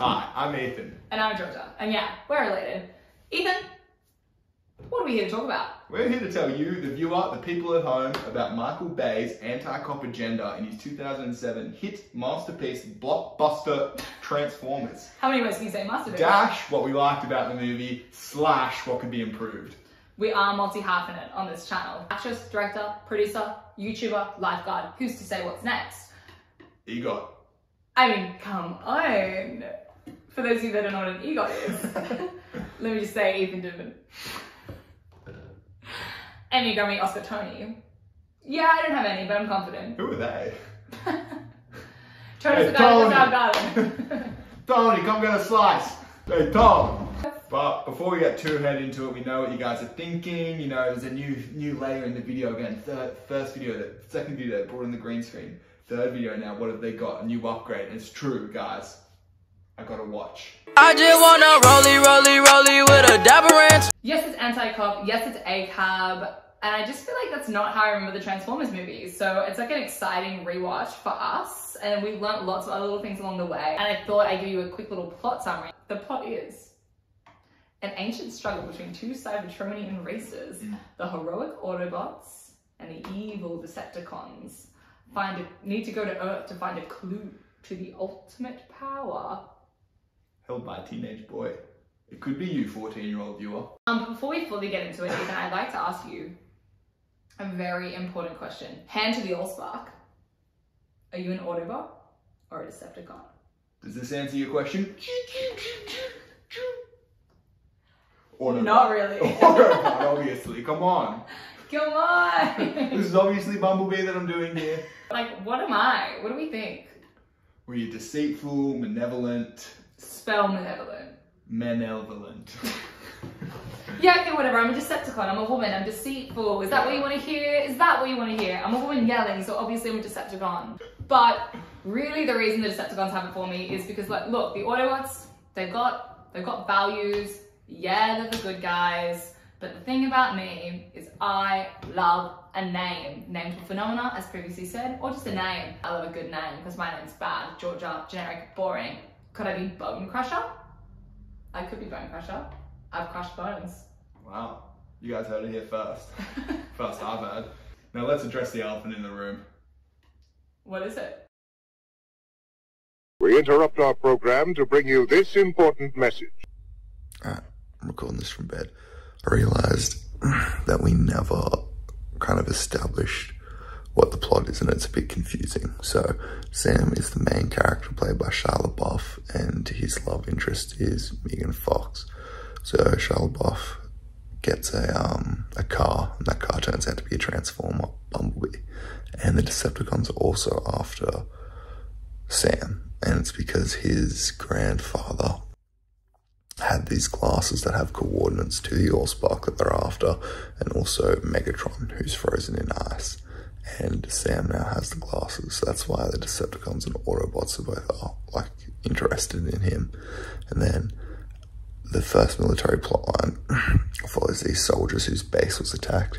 Hi, I'm Ethan. And I'm Georgia. And yeah, we're related. Ethan, what are we here to talk about? We're here to tell you, the viewer, the people at home, about Michael Bay's anti-cop agenda in his 2007 hit masterpiece blockbuster Transformers. How many ways can you say masterpiece? Dash what we liked about the movie, slash what could be improved. We are multi-hyphenate on this channel. Actress, director, producer, YouTuber, lifeguard. Who's to say what's next? EGOT. I mean, come on. For those of you that don't know what an EGOT is, let me just say Ethan Durbin. Emmy, Grammy, Oscar, Tony. Yeah, I don't have any, but I'm confident. Who are they? Tony's the guy in our garden. Tony, come get a slice. Hey, Tom. But before we get too head into it, we know what you guys are thinking. You know, there's a new layer in the video again. First video, the second video, they brought in the green screen. Third video now, what have they got? A new upgrade. And it's true, guys. I gotta watch. I just wanna rollie, rollie, rollie with a dab ranch. Yes, it's anti-cop. Yes, it's ACAB. And I just feel like that's not how I remember the Transformers movies. So it's like an exciting rewatch for us. And we learnt lots of other little things along the way. And I thought I'd give you a quick little plot summary. The plot is an ancient struggle between two Cybertronian races. The heroic Autobots and the evil Decepticons need to go to Earth to find a clue to the ultimate power held by a teenage boy. It could be you, 14-year-old viewer. Before we fully get into it, Ethan, I'd like to ask you a very important question. Hand to the Allspark. Are you an Autobot or a Decepticon? Does this answer your question? Autobot. Not really. Autobot, obviously. Come on. Come on. This is obviously Bumblebee that I'm doing here. Like, what am I? What do we think? Were you deceitful, malevolent? Spell malevolent. Malevolent. Yeah, okay, whatever. I'm a Decepticon. I'm a woman. I'm deceitful. Is that what you want to hear? Is that what you want to hear? I'm a woman yelling, so obviously I'm a Decepticon. But really, the reason the Decepticons have it for me is because, like, look, the Autobots, they've got values. Yeah, they're the good guys. But the thing about me is I love a name. Named for phenomena, as previously said, or just a name. I love a good name because my name's bad, Georgia, generic, boring. Could I be Bone Crusher? I could be Bone Crusher. I've crushed bones. Wow. You guys heard it here first. First I've heard. Now let's address the elephant in the room. What is it? We interrupt our program to bring you this important message. Alright, I'm recording this from bed. I realised that we never kind of established what the plot is, and it's a bit confusing. So Sam is the main character played by Shia LaBeouf, and his love interest is Megan Fox. So Shia LaBeouf gets a car, and that car turns out to be a Transformer, Bumblebee. And the Decepticons are also after Sam, and it's because his grandfather had these glasses that have coordinates to the Allspark that they're after, and also Megatron, who's frozen in ice. And Sam now has the glasses, so that's why the Decepticons and Autobots are both, like, interested in him. And then the first military plotline follows these soldiers whose base was attacked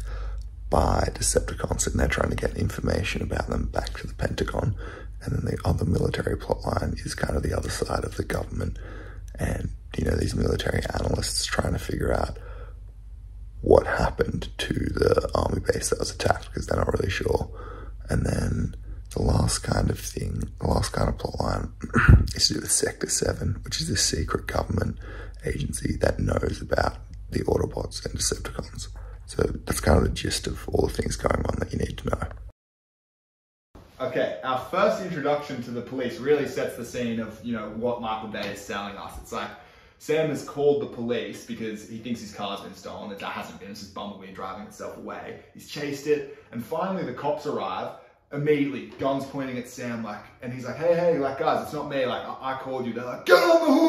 by Decepticons, and they're trying to get information about them back to the Pentagon. And then the other military plotline is kind of the other side of the government, and, you know, these military analysts trying to figure out what happened to the army base that was attacked, because they're not really sure. And then the last kind of plot line is to do with Sector 7, which is this secret government agency that knows about the Autobots and Decepticons. So that's kind of the gist of all the things going on that you need to know. Okay, our first introduction to the police really sets the scene of, you know, what Michael Bay is selling us. It's like, Sam has called the police because he thinks his car's been stolen. That hasn't been, it's just Bumblebee driving itself away. He's chased it, and finally the cops arrive. Immediately, guns pointing at Sam, like, and he's like, hey, like, guys, it's not me, like, I called you. They're like, get on the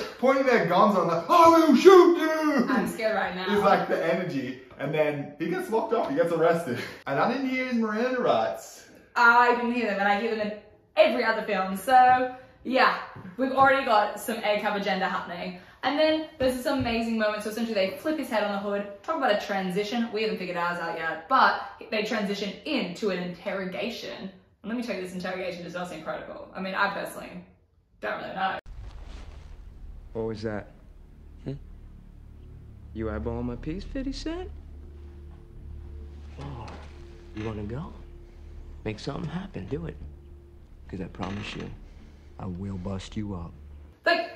hood! Pointing their guns on, like, I will shoot you! I'm scared right now. It's like the energy, and then he gets locked up, he gets arrested. And I didn't hear his Miranda rights. I didn't hear them, and I hear them in every other film, so yeah, we've already got some ACAB agenda happening. And then there's this amazing moment, so essentially they flip his head on the hood, talk about a transition, we haven't figured ours out yet, but they transition into an interrogation. And let me tell you, this interrogation does not seem credible. I mean, I personally don't really know. What was that? Hmm? You eyeballing my piece, 50 Cent? Oh, you wanna go? Make something happen, do it. Because I promise you, I will bust you up. Like,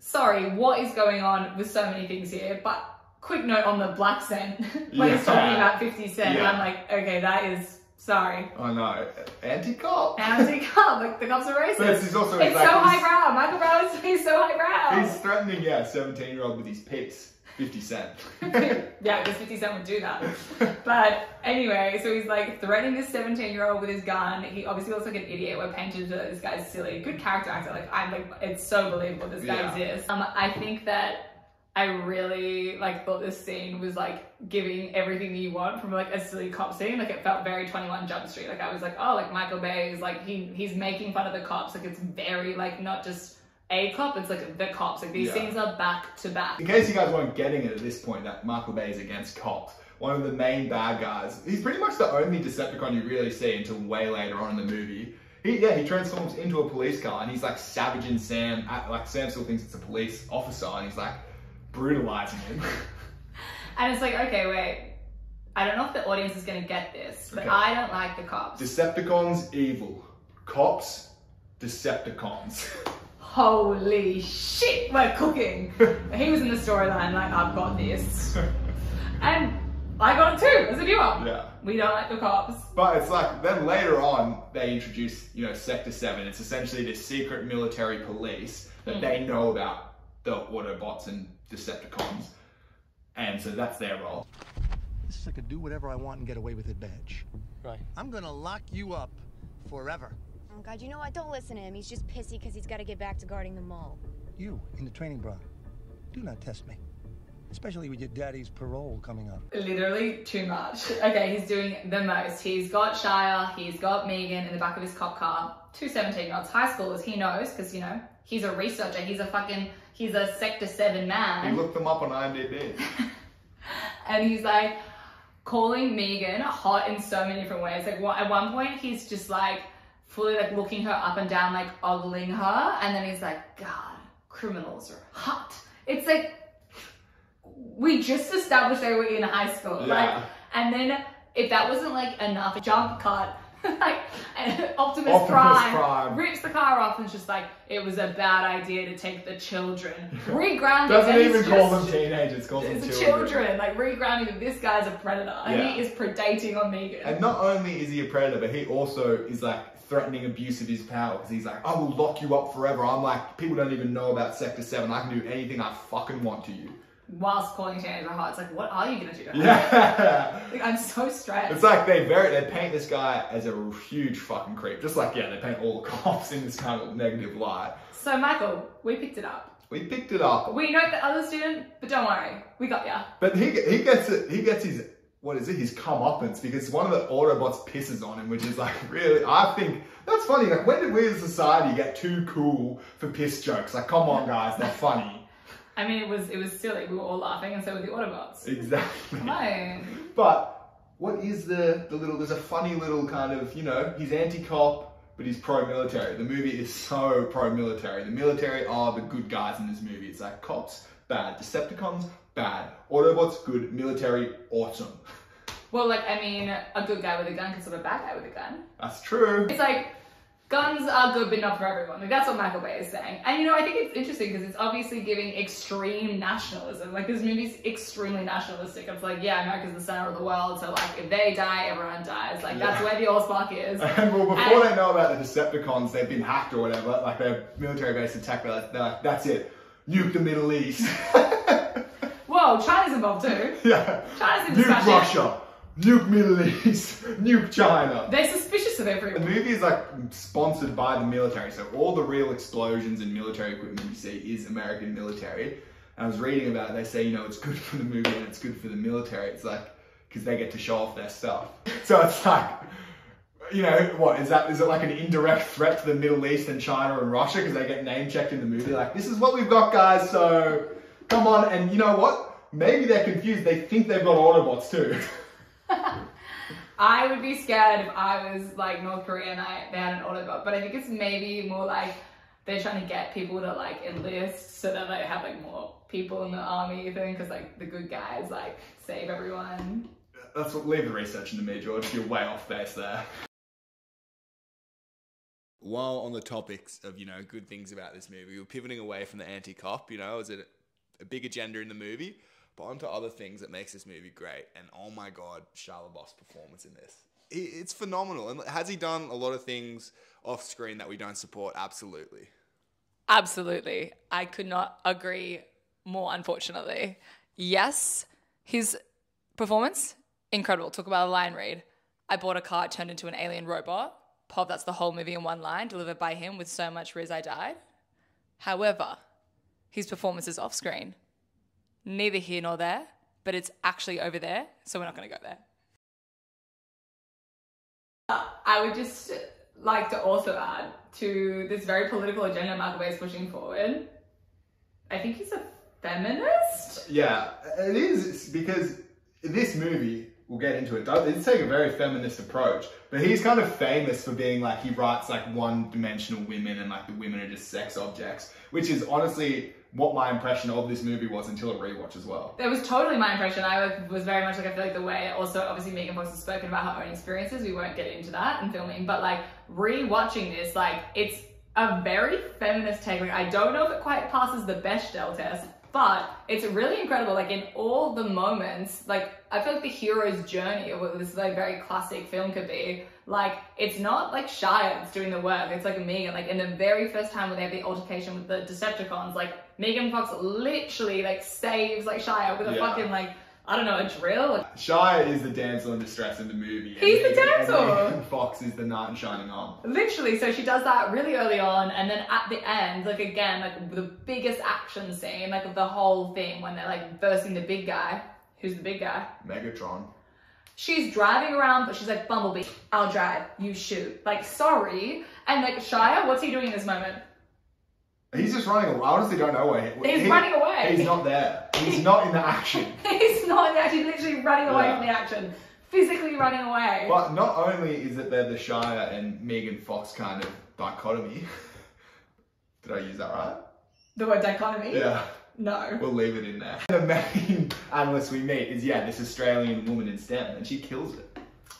sorry, what is going on with so many things here? But quick note on the black cent. Like, it's talking about 50 Cent. Yeah. And I'm like, okay, that is... Sorry. I know. Anti-cop. Anti-cop. Like, the cops are racist. But this is also it's exactly so highbrow. Michael Brown is so highbrow. He's threatening, yeah, a 17-year-old with his pits. 50 Cent. Yeah, because 50 Cent would do that. But anyway, so he's like threatening this 17-year-old with his gun. He obviously looks like an idiot. We're painted that this guy's silly. Good character actor. Like, I'm like, it's so believable this guy exists. I think that I really like thought this scene was like giving everything you want from like a silly cop scene. Like, it felt very 21 Jump Street. Like, I was like, oh, like Michael Bay is like he's making fun of the cops. Like, it's very like not just a cop, it's like the cops. Like, these scenes are back to back. In case you guys weren't getting it at this point, that Michael Bay is against cops. One of the main bad guys. He's pretty much the only Decepticon you really see until way later on in the movie. He transforms into a police car and he's like savaging Sam. Like, Sam still thinks it's a police officer and he's like brutalizing him. And it's like, okay, wait. I don't know if the audience is going to get this, but I don't like the cops. Decepticons evil. Cops, Decepticons. Holy shit, we're cooking. He was in the storyline like, I've got this. And I got it too, as a viewer. Yeah. We don't like the cops. But it's like, then later on, they introduce, you know, Sector 7. It's essentially this secret military police that they know about. The Autobots and Decepticons, and so that's their role. This is like a do whatever I want and get away with it badge. Right. I'm gonna lock you up forever. Oh God, you know what? Don't listen to him. He's just pissy because he's got to get back to guarding the mall. You in the training bra? Do not test me, especially with your daddy's parole coming up. Literally too much. Okay, he's doing the most. He's got Shia, he's got Megan in the back of his cop car. Two 17-year-olds, high schoolers. He knows because you know he's a researcher. He's a fucking. He's a Sector 7 man. He looked them up on IMDb. And he's like calling Megan hot in so many different ways. Like, at one point, he's just like fully like looking her up and down, like ogling her. And then he's like, God, criminals are hot. It's like, we just established they were in high school. Yeah. Like, and then if that wasn't like enough, jump cut. Like, and Optimus Prime rips the car off and is just like, it was a bad idea to take the children. Regrounding. Doesn't even call them teenagers, calls them children. Like, regrounding, this guy's a predator. Yeah. And he is predating on Megan. And not only is he a predator, but he also is like threatening abuse of his powers. He's like, I will lock you up forever. I'm like, people don't even know about Sector 7. I can do anything I fucking want to you. Whilst calling Shane in my heart, it's like, what are you gonna do? Yeah. Like, I'm so stressed. It's like they paint this guy as a huge fucking creep. Just like, yeah, they paint all the cops in this kind of negative light. So Michael, we picked it up. We picked it up. We know the other student, but don't worry, we got ya. But he gets his, what is it, his comeuppance, because one of the Autobots pisses on him, which is like, really, I think, that's funny. Like, when did we as a society get too cool for piss jokes? Like, come on guys, they're funny. I mean, it was silly. We were all laughing, and so were the Autobots. Exactly. Come on. But what is the little? There's a funny little kind of, you know, he's anti-cop, but he's pro-military. The movie is so pro-military. The military are the good guys in this movie. It's like cops bad, Decepticons bad, Autobots good, military awesome. Well, like, I mean, a good guy with a gun can sort of a bad guy with a gun. That's true. It's like, guns are good, but not for everyone. Like, that's what Michael Bay is saying. And, you know, I think it's interesting because it's obviously giving extreme nationalism. Like, this movie's extremely nationalistic. It's like, yeah, America's the center of the world, so, like, if they die, everyone dies. Like, that's where the Allspark is. And, well, before they know about the Decepticons, they've been hacked or whatever, like, their military base attack, they're like, that's it. Nuke the Middle East. Whoa, China's involved too. Yeah. China's in discussion. Nuke Russia. Nuke Middle East, nuke China. They're suspicious of everyone. The movie is like sponsored by the military, so all the real explosions and military equipment you see is American military. And I was reading about it, they say, you know, it's good for the movie and it's good for the military. It's like, because they get to show off their stuff. So it's like, you know, what, is it like an indirect threat to the Middle East and China and Russia? Because they get name checked in the movie, like, this is what we've got guys, so come on. And you know what? Maybe they're confused, they think they've got Autobots too. I would be scared if I was like North Korea and they had an Autobot, but I think it's maybe more like they're trying to get people to like enlist so that they have like more people in the army thing, because like the good guys like save everyone. That's what, leave the research into me, George. You're way off base there. While on the topics of, you know, good things about this movie, we're pivoting away from the anti-cop, you know, is it a big agenda in the movie, but onto other things that makes this movie great. And oh my God, Shia LaBeouf's performance in this. It's phenomenal. And has he done a lot of things off screen that we don't support? Absolutely. Absolutely. I could not agree more, unfortunately. Yes, his performance, incredible. Talk about a line read. I bought a car, it turned into an alien robot. Pop, that's the whole movie in one line, delivered by him with so much riz I died. However, his performance is off screen. Neither here nor there, but it's actually over there, so we're not going to go there. I would just like to also add to this very political agenda Michael Bay is pushing forward. I think he's a feminist? Yeah, it is, because this movie, we'll get into it, it's taking a very feminist approach, but he's kind of famous for being like, he writes like one-dimensional women and like the women are just sex objects, which is honestly what my impression of this movie was until a rewatch as well. That was totally my impression. I was very much like, I feel like the way also obviously Megan Fox has spoken about her own experiences, we won't get into that in filming, but like rewatching this, like it's a very feminist take. Like, I don't know if it quite passes the Bechdel test, but it's really incredible. Like in all the moments, like I feel like the hero's journey, or what this like very classic film could be, like it's not like Shia that's doing the work, it's like Megan. Like in the very first time when they have the altercation with the Decepticons, like Megan Fox literally like saves like Shia with a fucking like, I don't know, a drill. Shia is the damsel in distress in the movie. He's the damsel! And Fox is the knight in shining armor. Literally, so she does that really early on, and then at the end, like again, like the biggest action scene, like the whole thing, when they're like versing the big guy. Who's the big guy? Megatron. She's driving around, but she's like, Bumblebee, I'll drive, you shoot. Like, sorry. And like, Shia, what's he doing in this moment? He's just running away. I honestly don't know where he is. He's running away. He's not there. He's not in the action. He's not in the action. He's literally running away from the action. Physically running away. But not only is it the Shia and Megan Fox kind of dichotomy. Did I use that right? The word dichotomy? Yeah. No. We'll leave it in there. The main analyst we meet is, yeah, this Australian woman in STEM, and she kills it.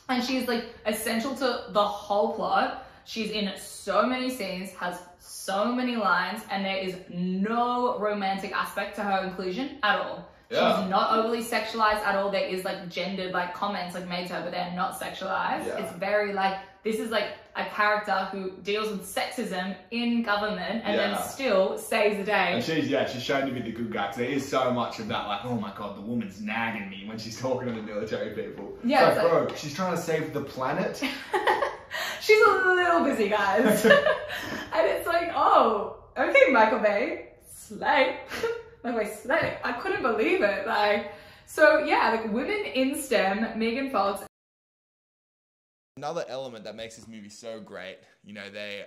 And she's like essential to the whole plot. She's in so many scenes, has so many lines, and there is no romantic aspect to her inclusion at all. Yeah. She's not overly sexualized at all. There is like gendered like comments like made to her, but they're not sexualized. Yeah. It's very like, this is like a character who deals with sexism in government and then still saves the day. And she's, yeah, she's shown to be the good guy, because there is so much of that, like, oh my God, the woman's nagging me when she's talking to the military people. Yeah, it's like, bro, she's trying to save the planet. She's a little busy, guys. And it's like, oh, okay, Michael Bay, slay. Michael Bay, slay. I couldn't believe it. Like, so yeah, like women in STEM, Megan Fox. Another element that makes this movie so great, you know, they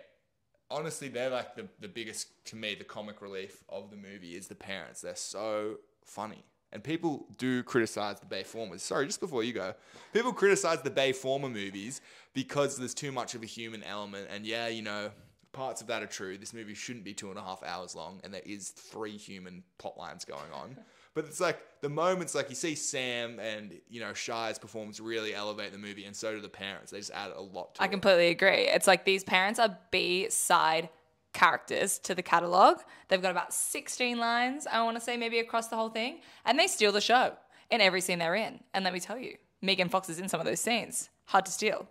honestly, they're like the biggest, to me, the comic relief of the movie is the parents. They're so funny. And people do criticize the Bayformers. Sorry, just before you go, people criticize the Bayformer movies because there's too much of a human element. And yeah, you know, parts of that are true. This movie shouldn't be 2.5 hours long, and there is 3 human plot lines going on. But it's like the moments, like you see Sam and, you know, Shia's performance really elevate the movie, and so do the parents. They just add a lot to it. I completely agree. It's like these parents are B-side characters to the catalog. They've got about 16 lines, I want to say, maybe across the whole thing, and they steal the show in every scene they're in. And let me tell you, Megan Fox is in some of those scenes. Hard to steal.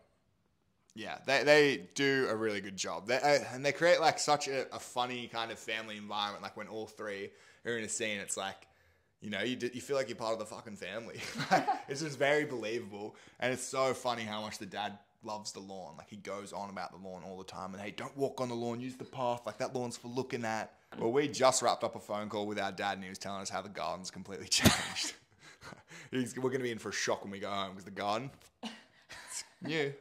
Yeah, they do a really good job. And they create like such a funny kind of family environment. Like when all 3 are in a scene, it's like, you know, you feel like you're part of the fucking family. Like, it's just very believable, and it's so funny how much the dad loves the lawn. Like, he goes on about the lawn all the time, and hey, don't walk on the lawn, use the path, like that lawn's for looking at. Well, we just wrapped up a phone call with our dad, and he was telling us how the garden's completely changed. We're gonna be in for a shock when we go home, because the garden, it's new.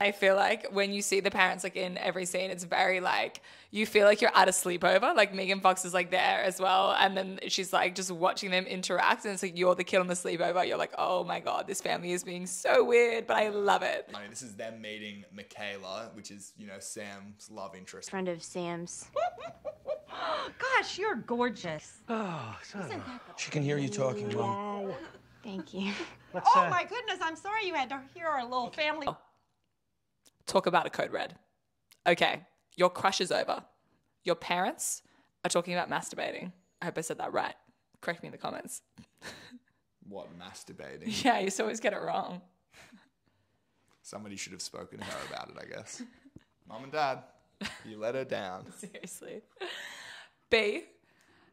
I feel like when you see the parents like in every scene, it's very like, you feel like you're at a sleepover. Like Megan Fox is like there as well. And then she's like just watching them interact. And it's like, you're the kid on the sleepover. You're like, oh my God, this family is being so weird, but I love it. I mean, this is them meeting Michaela, which is, you know, Sam's love interest. Friend of Sam's. Gosh, you're gorgeous. Oh, son. She can hear you talking, Mom. Thank you. Let's, oh my goodness, I'm sorry you had to hear our little family. Oh. Talk about a code red. Okay, your crush is over. Your parents are talking about masturbating. I hope I said that right. Correct me in the comments. What, masturbating? Yeah, you used to always get it wrong. Somebody should have spoken to her about it, I guess. Mom and Dad, you let her down. Seriously. B,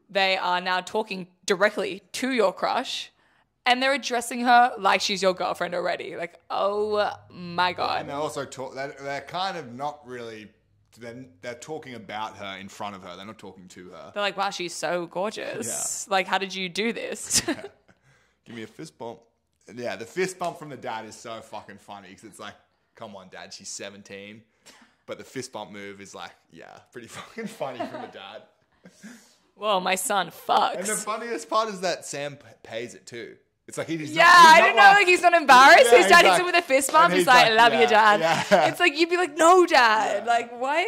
they are now talking directly to your crush. And they're addressing her like she's your girlfriend already. Like, oh my God. And they're also they're kind of not really, they're talking about her in front of her. They're not talking to her. They're like, wow, she's so gorgeous. Yeah. Like, how did you do this? Yeah. Give me a fist bump. Yeah, the fist bump from the dad is so fucking funny because it's like, come on, Dad, she's 17. But the fist bump move is like, yeah, pretty fucking funny from the dad. Well, my son fucks. And the funniest part is that Sam pays it too. It's like he's I don't know, like he's not embarrassed. Yeah, his dad hits him with a fist bump. He's like, I love you, Dad. Yeah. It's like, you'd be like, no, Dad. Yeah. Like, what?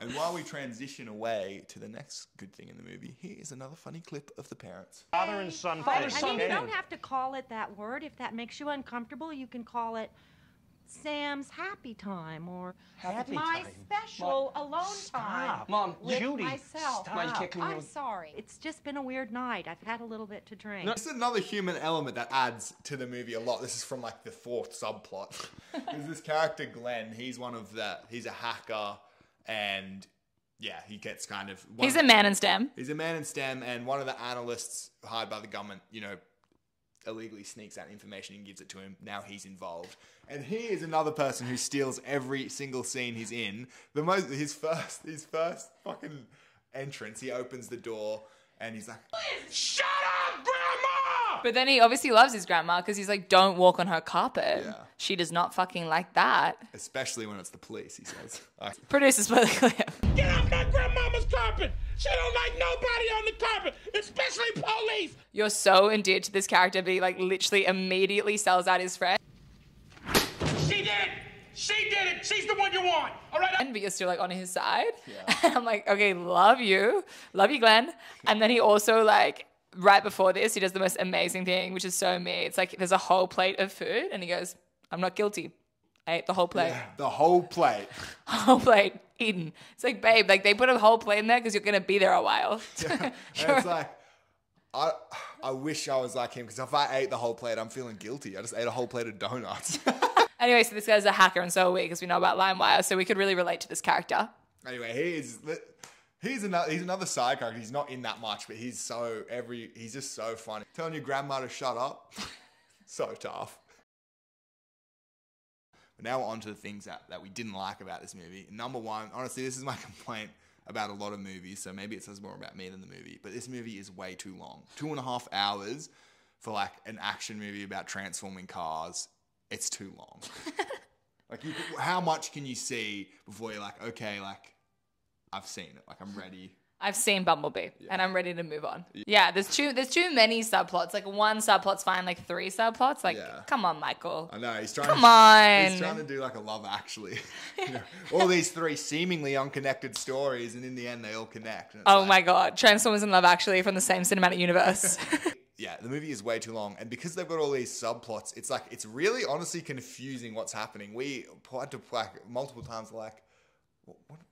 And while we transition away to the next good thing in the movie, here's another funny clip of the parents. Father and son. Father and son. I mean, you don't have to call it that word. If that makes you uncomfortable, you can call it Sam's happy time or my special alone time. Mom, Judy, stop. I'm sorry. It's just been a weird night. I've had a little bit to drink. This is another human element that adds to the movie a lot. This is from like the fourth subplot. There's this character, Glenn. He's one of the, he's a hacker and yeah, he gets kind of. He's a man in STEM. He's a man in STEM and one of the analysts hired by the government, you know, illegally sneaks out information and gives it to him. Now he's involved. And he is another person who steals every single scene he's in. The most, his first fucking entrance, he opens the door and he's like, shut up, Grandma! But then he obviously loves his grandma because he's like, don't walk on her carpet. Yeah. She does not fucking like that. Especially when it's the police, he says. Producers play the clip. Get off my grandmama's carpet! She don't like nobody on the carpet, especially police! You're so endeared to this character, but he like literally immediately sells out his friend. She did it! She did it! She's the one you want! All right? But you're still like on his side. Yeah. And I'm like, okay, love you. Love you, Glenn. And then he also like, right before this, he does the most amazing thing, which is so me. It's like, there's a whole plate of food and he goes, I'm not guilty. I ate the whole plate. Yeah, the whole plate. Whole plate eaten. It's like, babe, like they put a whole plate in there because you're going to be there a while. Yeah. It's like, I wish I was like him because if I ate the whole plate, I'm feeling guilty. I just ate a whole plate of donuts. Anyway, so this guy's a hacker and so are we because we know about LimeWire. So we could really relate to this character. Anyway, he's another side character. He's not in that much, but he's just so funny. Telling your grandma to shut up. So tough. But now we're on to the things that we didn't like about this movie. Number one, honestly, this is my complaint about a lot of movies, so maybe it says more about me than the movie, but this movie is way too long. 2.5 hours for like an action movie about transforming cars. It's too long. Like, how much can you see before you're like, okay, like, I've seen it. Like, I'm ready. I've seen Bumblebee, yeah, and I'm ready to move on. Yeah, there's too many subplots. Like, one subplot's fine. Like, 3 subplots. Like, yeah. Come on, Michael. I know. He's trying to do, like, a Love Actually. You know, all these 3 seemingly unconnected stories, and in the end, they all connect. Oh, like, my God. Transformers and Love Actually from the same cinematic universe. Yeah, the movie is way too long. And because they've got all these subplots, it's like, it's really honestly confusing what's happening. We had to, like, multiple times, like,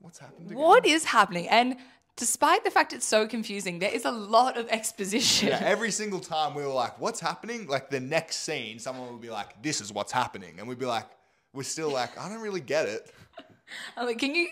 what's happened again? What is happening? And despite the fact it's so confusing, there is a lot of exposition. Yeah, every single time we were like, what's happening? Like the next scene, someone would be like, this is what's happening. And we'd be like, we're still like, I don't really get it. I'm like, can you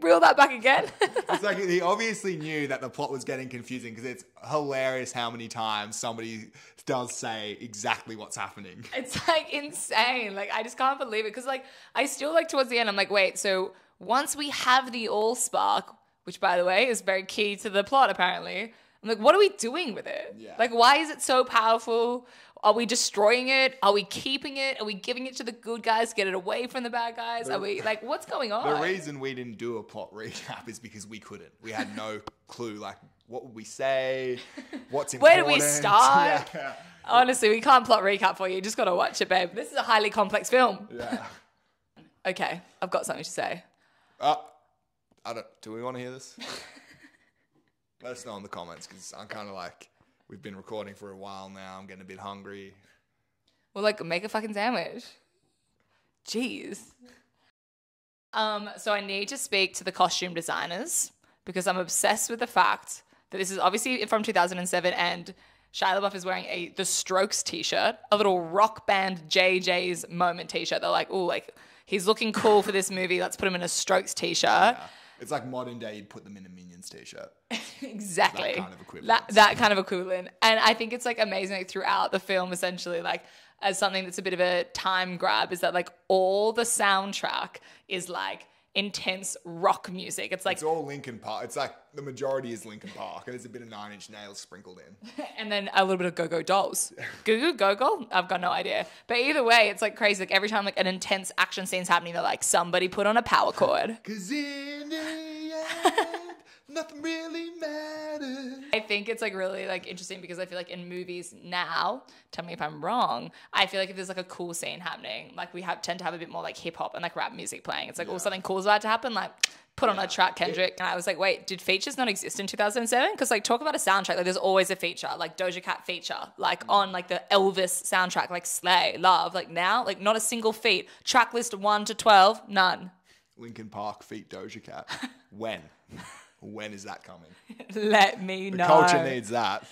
reel that back again? It's like he obviously knew that the plot was getting confusing because it's hilarious how many times somebody does say exactly what's happening. It's like insane. Like I just can't believe it because like I still like towards the end, I'm like, wait, so once we have the Allspark, which by the way is very key to the plot apparently. I'm like, what are we doing with it? Yeah. Like, why is it so powerful? Are we destroying it? Are we keeping it? Are we giving it to the good guys? Get it away from the bad guys? Are we like, what's going on? The reason we didn't do a plot recap is because we couldn't. We had no clue. Like, what would we say? What's important? Where do we start? Yeah. Honestly, we can't plot recap for you. You just got to watch it, babe. This is a highly complex film. Yeah. Okay, I've got something to say. Do we want to hear this? Let us know in the comments, because I'm kind of like, we've been recording for a while now. I'm getting a bit hungry. Well, like, make a fucking sandwich. Jeez. So I need to speak to the costume designers, because I'm obsessed with the fact that this is obviously from 2007, and Shia LaBeouf is wearing a The Strokes t-shirt, a little rock band JJ's Moment t-shirt. They're like, oh, like, he's looking cool for this movie. Let's put him in a Strokes t-shirt. Yeah. It's like modern day, you'd put them in a Minions t-shirt. Exactly. That kind of equivalent. That kind of equivalent. And I think it's like amazing, like, throughout the film, essentially, like, as something that's a bit of a time grab, is that like all the soundtrack is like intense rock music. It's like, it's all Linkin Park. It's like the majority is Linkin Park, and there's a bit of 9 Inch Nails sprinkled in. And then a little bit of Goo Goo Dolls. Goo Goo Gogol? I've got no idea. But either way, it's like crazy. Like every time like an intense action scene's happening, they're like, somebody put on a power chord. 'Cause in the end, nothing really matters. I think it's like really like interesting, because I feel like in movies now, tell me if I'm wrong, I feel like if there's like a cool scene happening, like we tend to have a bit more like hip hop and like rap music playing. It's like, oh, something cool's about to happen, like put on a track, Kendrick. And I was like, wait, did features not exist in 2007? Because like, talk about a soundtrack, like there's always a feature, like Doja Cat feature, like on like the Elvis soundtrack, like Slay, Love. Like now, like not a single feat. Track list 1 to 12, none. Linkin Park feat Doja Cat. When? When is that coming? Let me know. The culture needs that.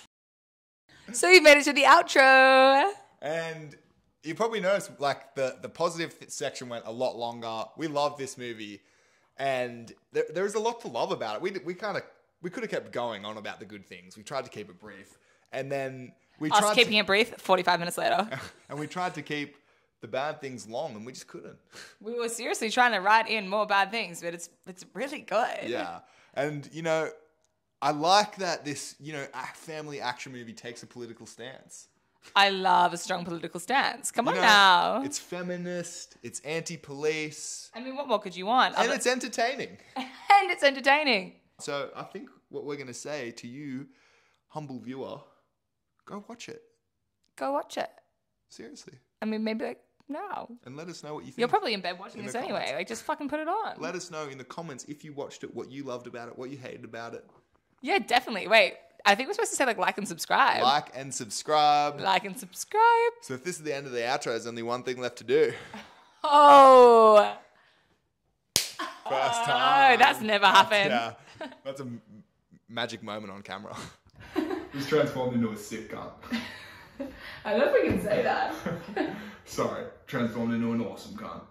So you've made it to the outro. And you probably noticed like the positive section went a lot longer. We love this movie, and there is a lot to love about it. We could have kept going on about the good things. We tried to keep it brief, and then we tried keeping it brief 45 minutes later. And we tried to keep the bad things long, and we just couldn't. We were seriously trying to write in more bad things, but it's really good. Yeah. And, you know, I like that this, you know, family action movie takes a political stance. I love a strong political stance. Come on now. It's feminist. It's anti-police. I mean, what more could you want? And it's entertaining. And it's entertaining. So I think what we're going to say to you, humble viewer, go watch it. Go watch it. Seriously. I mean, maybe like... No. And let us know what you think. You're probably in bed watching this anyway. Like, just fucking put it on. Let us know in the comments if you watched it, what you loved about it, what you hated about it. Yeah, definitely. Wait, I think we're supposed to say like and subscribe. Like and subscribe. Like and subscribe. So if this is the end of the outro, there's only one thing left to do. Oh. First time. Oh, that's never happened. Yeah. That's a magic moment on camera. He's transformed into a sick gun. I don't know if we can say that. Sorry, transformed into an awesome gun.